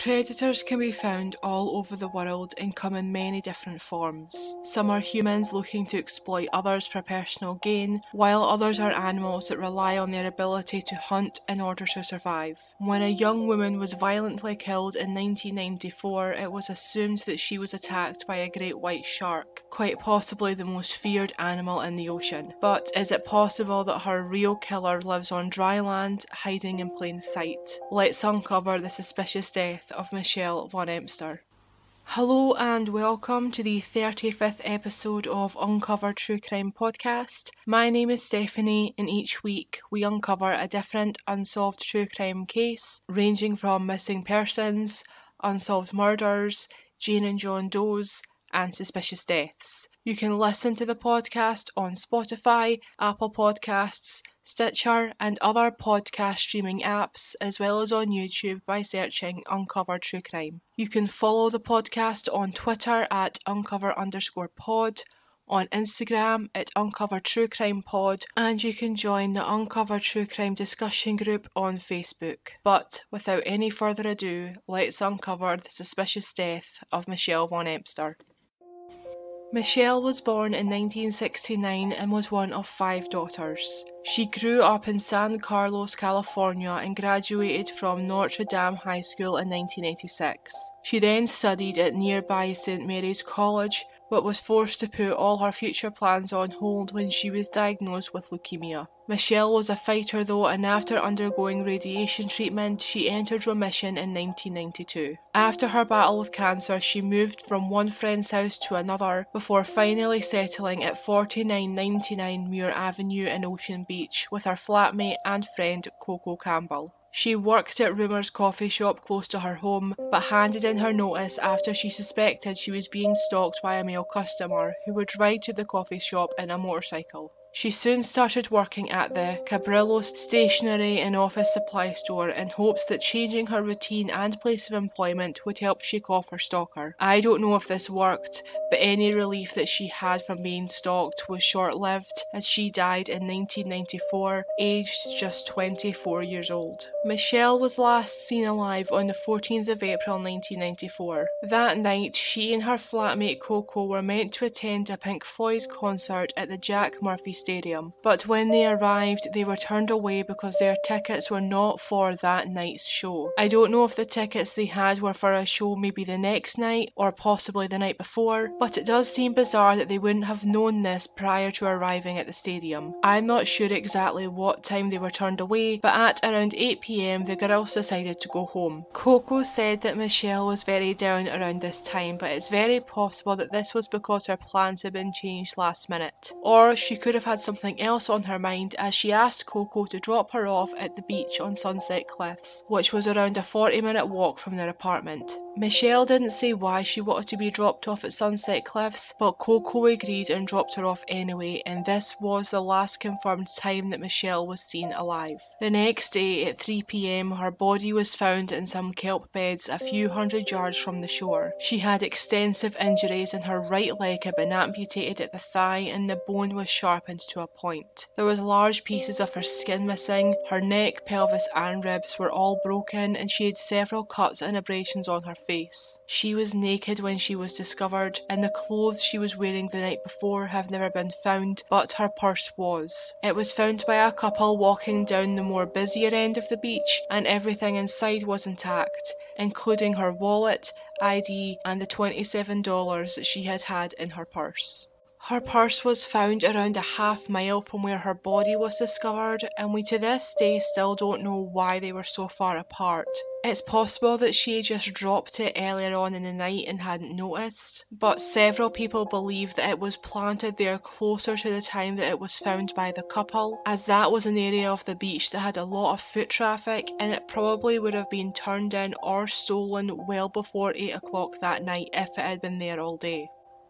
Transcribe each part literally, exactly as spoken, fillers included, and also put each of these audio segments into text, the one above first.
Predators can be found all over the world and come in many different forms. Some are humans looking to exploit others for personal gain, while others are animals that rely on their ability to hunt in order to survive. When a young woman was violently killed in nineteen ninety-four, it was assumed that she was attacked by a great white shark, quite possibly the most feared animal in the ocean. But is it possible that her real killer lives on dry land, hiding in plain sight? Let's uncover the suspicious death of Michelle Von Emster. Hello and welcome to the thirty-fifth episode of Uncover True Crime Podcast. My name is Stephanie, and each week we uncover a different unsolved true crime case, ranging from missing persons, unsolved murders, Jane and John Does, and suspicious deaths. You can listen to the podcast on Spotify, Apple Podcasts, Stitcher and other podcast streaming apps, as well as on YouTube by searching Uncover True Crime. You can follow the podcast on Twitter at uncover underscore pod, on Instagram at Uncover True Crime Pod, and you can join the Uncover True Crime discussion group on Facebook. But without any further ado, let's uncover the suspicious death of Michelle Von Emster. Michelle was born in nineteen sixty-nine and was one of five daughters. She grew up in San Carlos, California and graduated from Notre Dame High School in nineteen eighty-six. She then studied at nearby Saint Mary's College, but was forced to put all her future plans on hold when she was diagnosed with leukemia. Michelle was a fighter though, and after undergoing radiation treatment, she entered remission in nineteen ninety-two. After her battle with cancer, she moved from one friend's house to another before finally settling at forty-nine ninety-nine Muir Avenue in Ocean Beach with her flatmate and friend Coco Campbell. She worked at Rumor's coffee shop close to her home, but handed in her notice after she suspected she was being stalked by a male customer who would ride to the coffee shop in a motorcycle. She soon started working at the Cabrillo's stationery and office supply store in hopes that changing her routine and place of employment would help shake off her stalker. I don't know if this worked, but any relief that she had from being stalked was short-lived, as she died in nineteen ninety-four, aged just twenty-four years old. Michelle was last seen alive on the fourteenth of April nineteen ninety-four. That night, she and her flatmate Coco were meant to attend a Pink Floyd concert at the Jack Murphy Stadium, but when they arrived they were turned away because their tickets were not for that night's show. I don't know if the tickets they had were for a show maybe the next night or possibly the night before, but it does seem bizarre that they wouldn't have known this prior to arriving at the stadium. I'm not sure exactly what time they were turned away, but at around eight p m the girls decided to go home. Coco said that Michelle was very down around this time, but it's very possible that this was because her plans had been changed last minute, or she could have had something else on her mind, as she asked Coco to drop her off at the beach on Sunset Cliffs, which was around a forty minute walk from their apartment. Michelle didn't say why she wanted to be dropped off at Sunset Cliffs, but Coco agreed and dropped her off anyway, and this was the last confirmed time that Michelle was seen alive. The next day at three p m her body was found in some kelp beds a few hundred yards from the shore. She had extensive injuries and her right leg had been amputated at the thigh and the bone was sharpened to a point. There was large pieces of her skin missing, her neck, pelvis and ribs were all broken, and she had several cuts and abrasions on her face. She was naked when she was discovered, and the clothes she was wearing the night before have never been found, but her purse was. It was found by a couple walking down the more busier end of the beach, and everything inside was intact, including her wallet, I D and the twenty-seven dollars that she had had in her purse. Her purse was found around a half mile from where her body was discovered, and we to this day still don't know why they were so far apart. It's possible that she had just dropped it earlier on in the night and hadn't noticed, but several people believe that it was planted there closer to the time that it was found by the couple, as that was an area of the beach that had a lot of foot traffic and it probably would have been turned in or stolen well before eight o'clock that night if it had been there all day.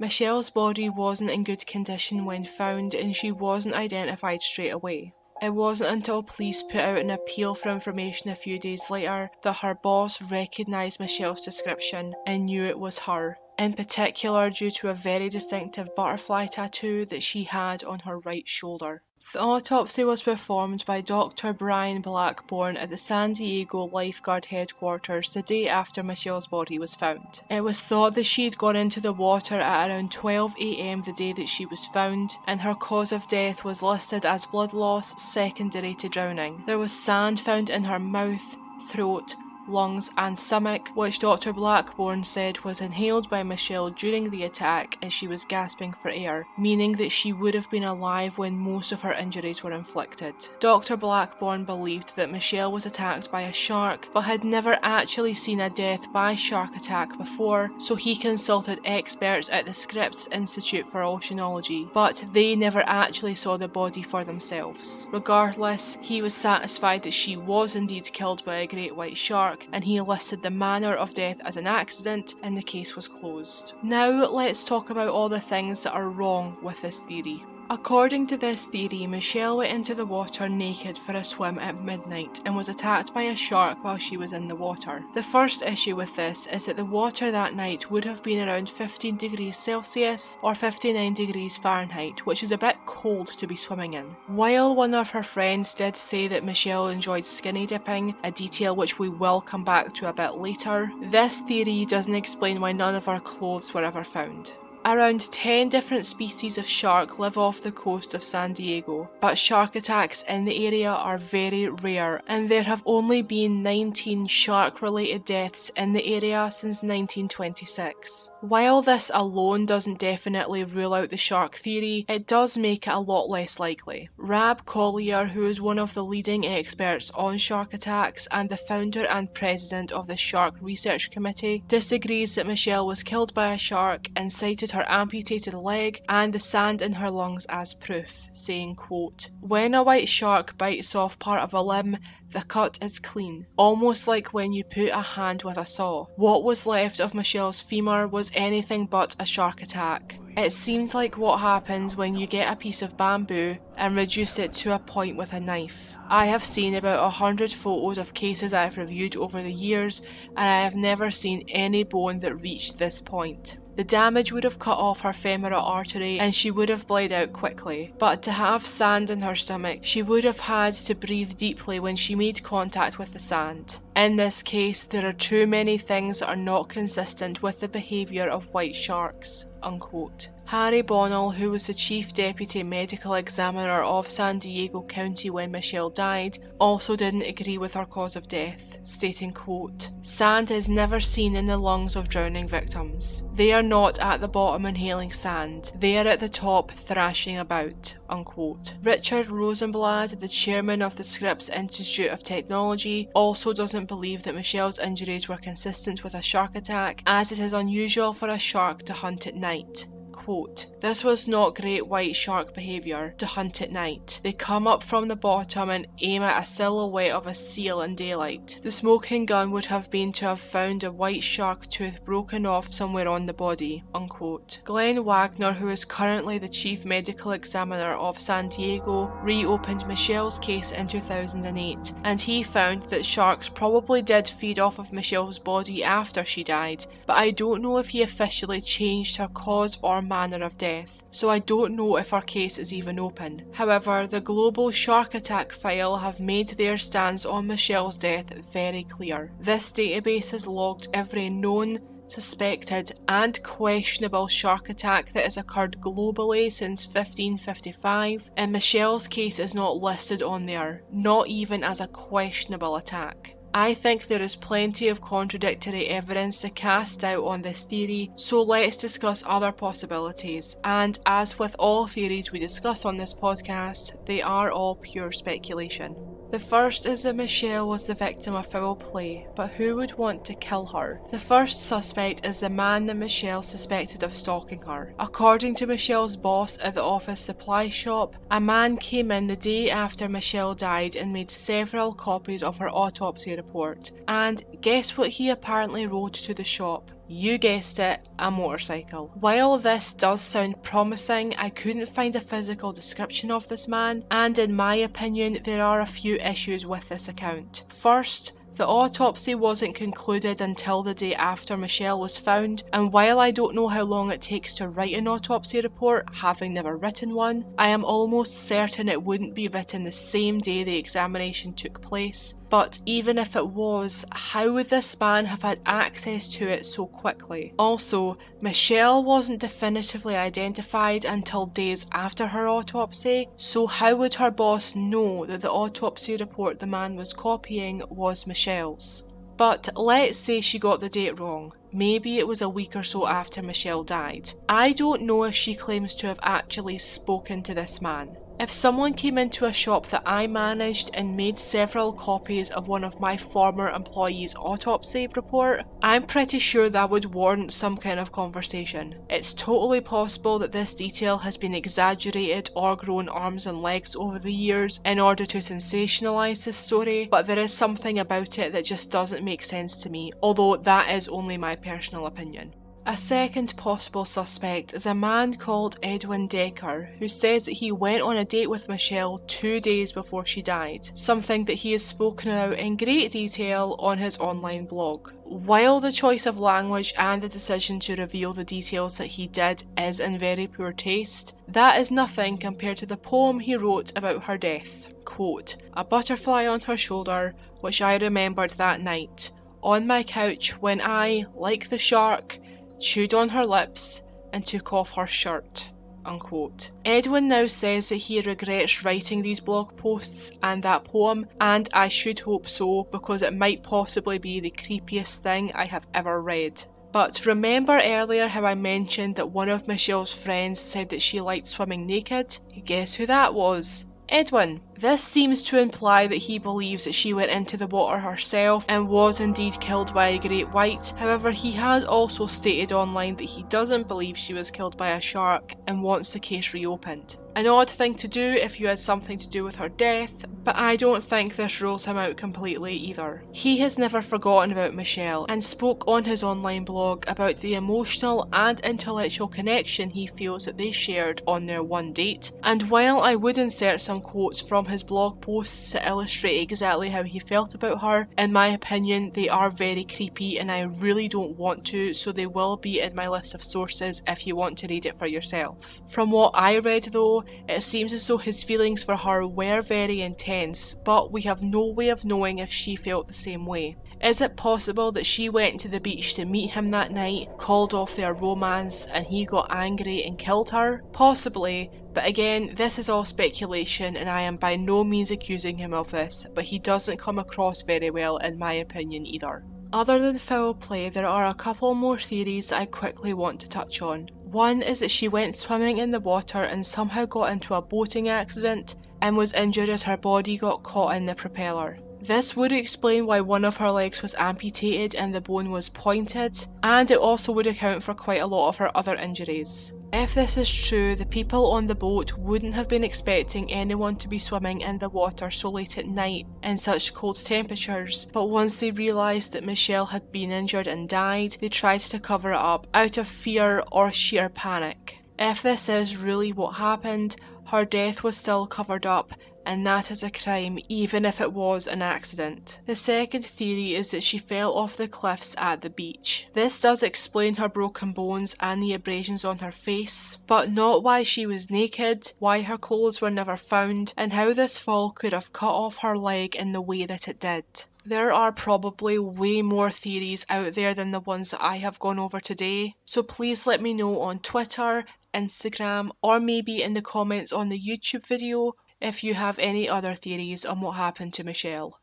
Michelle's body wasn't in good condition when found, and she wasn't identified straight away. It wasn't until police put out an appeal for information a few days later that her boss recognised Michelle's description and knew it was her, in particular due to a very distinctive butterfly tattoo that she had on her right shoulder. The autopsy was performed by Doctor Brian Blackbourne at the San Diego lifeguard headquarters the day after Michelle's body was found. It was thought that she had gone into the water at around twelve a m the day that she was found, and her cause of death was listed as blood loss secondary to drowning. There was sand found in her mouth, throat, lungs and stomach, which Doctor Blackbourne said was inhaled by Michelle during the attack as she was gasping for air, meaning that she would have been alive when most of her injuries were inflicted. Doctor Blackbourne believed that Michelle was attacked by a shark, but had never actually seen a death by shark attack before, so he consulted experts at the Scripps Institute for Oceanology, but they never actually saw the body for themselves. Regardless, he was satisfied that she was indeed killed by a great white shark, and he listed the manner of death as an accident, and the case was closed. Now let's talk about all the things that are wrong with this theory. According to this theory, Michelle went into the water naked for a swim at midnight and was attacked by a shark while she was in the water. The first issue with this is that the water that night would have been around fifteen degrees Celsius or fifty-nine degrees Fahrenheit, which is a bit cold to be swimming in. While one of her friends did say that Michelle enjoyed skinny dipping, a detail which we will come back to a bit later, this theory doesn't explain why none of her clothes were ever found. Around ten different species of shark live off the coast of San Diego, but shark attacks in the area are very rare, and there have only been nineteen shark-related deaths in the area since nineteen twenty-six. While this alone doesn't definitely rule out the shark theory, it does make it a lot less likely. Ralph Collier, who is one of the leading experts on shark attacks and the founder and president of the Shark Research Committee, disagrees that Michelle was killed by a shark and cited her amputated leg and the sand in her lungs as proof, saying, quote, "When a white shark bites off part of a limb, the cut is clean, almost like when you put a hand with a saw. What was left of Michelle's femur was anything but a shark attack. It seemed like what happens when you get a piece of bamboo and reduce it to a point with a knife. I have seen about a hundred photos of cases I have reviewed over the years, and I have never seen any bone that reached this point. The damage would have cut off her femoral artery and she would have bled out quickly, but to have sand in her stomach, she would have had to breathe deeply when she made contact with the sand. In this case, there are too many things that are not consistent with the behaviour of white sharks," unquote. Harry Bonnell, who was the Chief Deputy Medical Examiner of San Diego County when Michelle died, also didn't agree with her cause of death, stating, quote, "Sand is never seen in the lungs of drowning victims. They are not at the bottom inhaling sand. They are at the top thrashing about," unquote. Richard Rosenblatt, the chairman of the Scripps Institute of Technology, also doesn't believe that Michelle's injuries were consistent with a shark attack, as it is unusual for a shark to hunt at night. Quote, "This was not great white shark behaviour, to hunt at night. They come up from the bottom and aim at a silhouette of a seal in daylight. The smoking gun would have been to have found a white shark tooth broken off somewhere on the body," unquote. Glenn Wagner, who is currently the Chief Medical Examiner of San Diego, reopened Michelle's case in two thousand eight, and he found that sharks probably did feed off of Michelle's body after she died, but I don't know if he officially changed her cause or manner of death, so I don't know if our case is even open. However, the Global Shark Attack File have made their stance on Michelle's death very clear. This database has logged every known, suspected and questionable shark attack that has occurred globally since fifteen fifty-five, and Michelle's case is not listed on there, not even as a questionable attack. I think there is plenty of contradictory evidence to cast doubt on this theory, so let's discuss other possibilities, and as with all theories we discuss on this podcast, they are all pure speculation. The first is that Michelle was the victim of foul play, but who would want to kill her? The first suspect is the man that Michelle suspected of stalking her. According to Michelle's boss at the office supply shop, a man came in the day after Michelle died and made several copies of her autopsy report. And guess what he apparently rode to the shop? You guessed it, a motorcycle. While this does sound promising, I couldn't find a physical description of this man, and in my opinion there are a few issues with this account. First, The autopsy wasn't concluded until the day after Michelle was found, and while I don't know how long it takes to write an autopsy report, having never written one, I am almost certain it wouldn't be written the same day the examination took place. But even if it was, how would this man have had access to it so quickly? Also, Michelle wasn't definitively identified until days after her autopsy, so how would her boss know that the autopsy report the man was copying was Michelle's? But let's say she got the date wrong. Maybe it was a week or so after Michelle died. I don't know if she claims to have actually spoken to this man. If someone came into a shop that I managed and made several copies of one of my former employees' autopsy report, I'm pretty sure that would warrant some kind of conversation. It's totally possible that this detail has been exaggerated or grown arms and legs over the years in order to sensationalize this story, but there is something about it that just doesn't make sense to me, although that is only my personal opinion. A second possible suspect is a man called Edwin Decker, who says that he went on a date with Michelle two days before she died, something that he has spoken about in great detail on his online blog. While the choice of language and the decision to reveal the details that he did is in very poor taste, that is nothing compared to the poem he wrote about her death, quote, "A butterfly on her shoulder, which I remembered that night, on my couch when I, like the shark, chewed on her lips and took off her shirt," unquote. Edwin now says that he regrets writing these blog posts and that poem, and I should hope so, because it might possibly be the creepiest thing I have ever read. But remember earlier how I mentioned that one of Michelle's friends said that she liked swimming naked? Guess who that was? Edwin. This seems to imply that he believes that she went into the water herself and was indeed killed by a great white. However, he has also stated online that he doesn't believe she was killed by a shark and wants the case reopened. An odd thing to do if you had something to do with her death, but I don't think this rules him out completely either. He has never forgotten about Michelle and spoke on his online blog about the emotional and intellectual connection he feels that they shared on their one date, and while I would insert some quotes from his blog posts to illustrate exactly how he felt about her, in my opinion they are very creepy and I really don't want to, so they will be in my list of sources if you want to read it for yourself. From what I read though, it seems as though his feelings for her were very intense, but we have no way of knowing if she felt the same way. Is it possible that she went to the beach to meet him that night, called off their romance, and he got angry and killed her? Possibly, but again, this is all speculation and I am by no means accusing him of this, but he doesn't come across very well in my opinion either. Other than foul play, there are a couple more theories I quickly want to touch on. One is that she went swimming in the water and somehow got into a boating accident and was injured as her body got caught in the propeller. This would explain why one of her legs was amputated and the bone was pointed, and it also would account for quite a lot of her other injuries. If this is true, the people on the boat wouldn't have been expecting anyone to be swimming in the water so late at night in such cold temperatures, but once they realised that Michelle had been injured and died, they tried to cover it up out of fear or sheer panic. If this is really what happened, her death was still covered up, and that is a crime, even if it was an accident. The second theory is that she fell off the cliffs at the beach. This does explain her broken bones and the abrasions on her face, but not why she was naked, why her clothes were never found, and how this fall could have cut off her leg in the way that it did. There are probably way more theories out there than the ones that I have gone over today, so please let me know on Twitter, Instagram, or maybe in the comments on the YouTube video if you have any other theories on what happened to Michelle.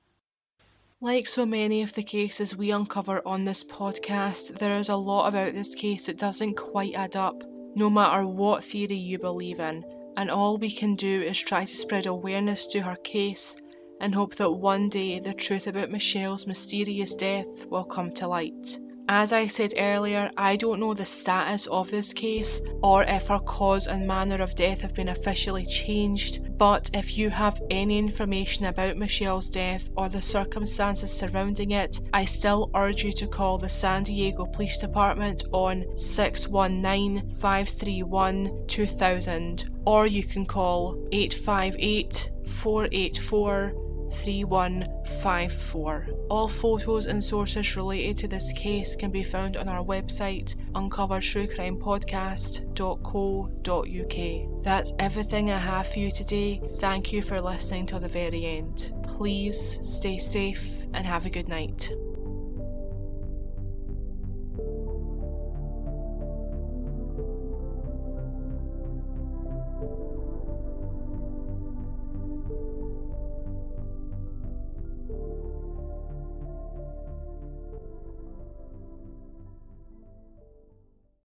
Like so many of the cases we uncover on this podcast, there is a lot about this case that doesn't quite add up, no matter what theory you believe in, and all we can do is try to spread awareness to her case and hope that one day the truth about Michelle's mysterious death will come to light. As I said earlier, I don't know the status of this case or if her cause and manner of death have been officially changed, but if you have any information about Michelle's death or the circumstances surrounding it, I still urge you to call the San Diego Police Department on six one nine, five three one, two thousand, or you can call eight five eight, four eight four three one five four. All photos and sources related to this case can be found on our website, uncover true crime podcast dot co dot uk. That's everything I have for you today. Thank you for listening till the very end. Please stay safe and have a good night.